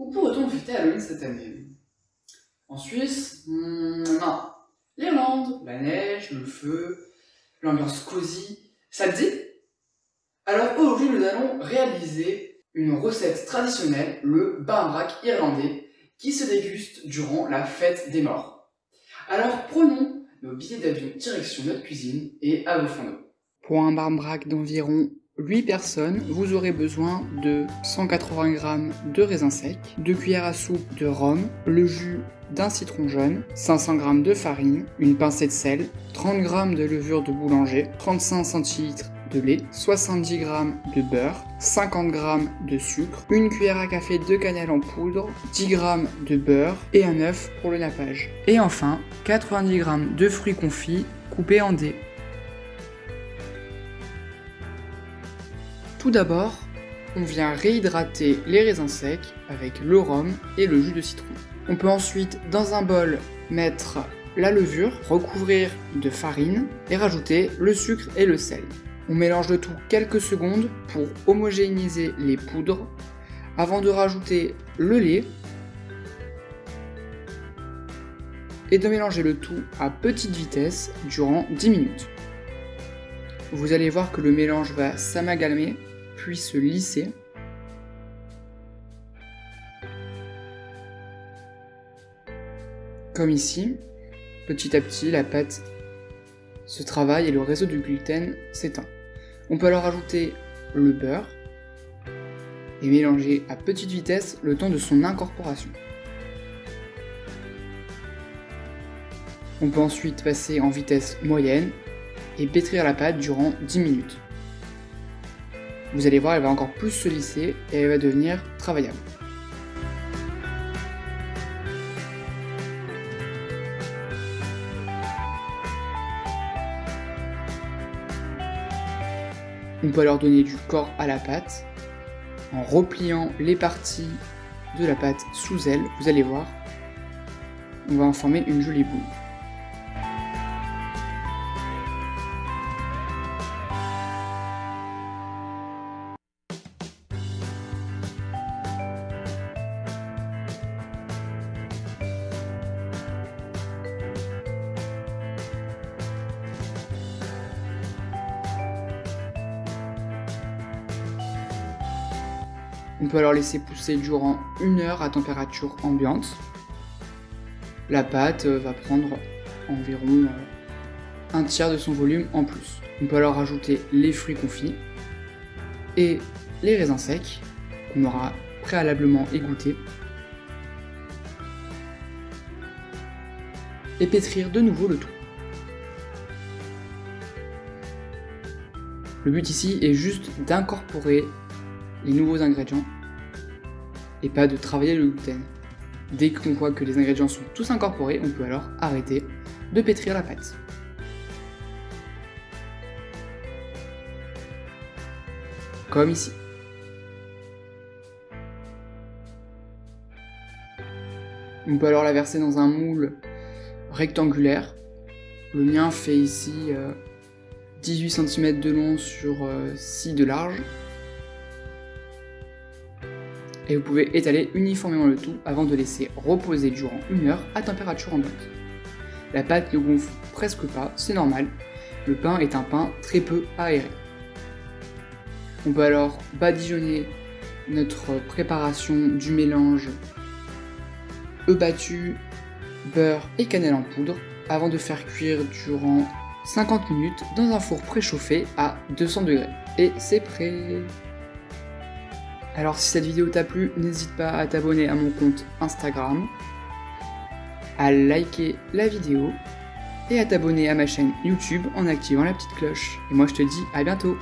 ou pour autant fêter Halloween cette année. En Suisse, non. L'Irlande, la neige, le feu, l'ambiance cosy, ça te dit? Alors aujourd'hui, nous allons réaliser une recette traditionnelle, le barmbrack irlandais, qui se déguste durant la fête des morts. Alors prenons nos billets d'avion direction notre cuisine et à vos fourneaux. Pour un barmbrack d'environ 8 personnes, vous aurez besoin de 180 g de raisins secs, 2 cuillères à soupe de rhum, le jus d'un citron jaune, 500 g de farine, une pincée de sel, 30 g de levure de boulanger, 35 centilitres de lait, 70 g de beurre, 50 g de sucre, une cuillère à café de cannelle en poudre, 10 g de beurre et un œuf pour le nappage. Et enfin, 90 g de fruits confits coupés en dés. Tout d'abord, on vient réhydrater les raisins secs avec le rhum et le jus de citron. On peut ensuite, dans un bol, mettre la levure, recouvrir de farine et rajouter le sucre et le sel. On mélange le tout quelques secondes pour homogénéiser les poudres avant de rajouter le lait et de mélanger le tout à petite vitesse durant 10 minutes. Vous allez voir que le mélange va s'amalgamer puis se lisser. Comme ici, petit à petit la pâte se travaille et le réseau du gluten s'éteint. On peut alors ajouter le beurre et mélanger à petite vitesse le temps de son incorporation. On peut ensuite passer en vitesse moyenne et pétrir la pâte durant 10 minutes. Vous allez voir, elle va encore plus se lisser et elle va devenir travaillable. On peut alors donner du corps à la pâte en repliant les parties de la pâte sous elle. Vous allez voir, on va en former une jolie boule. On peut alors laisser pousser durant 1 heure à température ambiante. La pâte va prendre environ un tiers de son volume en plus. On peut alors rajouter les fruits confits et les raisins secs qu'on aura préalablement égouttés et pétrir de nouveau le tout. Le but ici est juste d'incorporer les nouveaux ingrédients et pas de travailler le gluten. Dès qu'on voit que les ingrédients sont tous incorporés, on peut alors arrêter de pétrir la pâte. Comme ici. On peut alors la verser dans un moule rectangulaire. Le mien fait ici 18 cm de long sur 6 de large. Et vous pouvez étaler uniformément le tout avant de laisser reposer durant 1 heure à température ambiante. La pâte ne gonfle presque pas, c'est normal, le pain est un pain très peu aéré. On peut alors badigeonner notre préparation du mélange œufs battus, beurre et cannelle en poudre avant de faire cuire durant 50 minutes dans un four préchauffé à 200 degrés. Et c'est prêt! Alors si cette vidéo t'a plu, n'hésite pas à t'abonner à mon compte Instagram, à liker la vidéo et à t'abonner à ma chaîne YouTube en activant la petite cloche. Et moi je te dis à bientôt!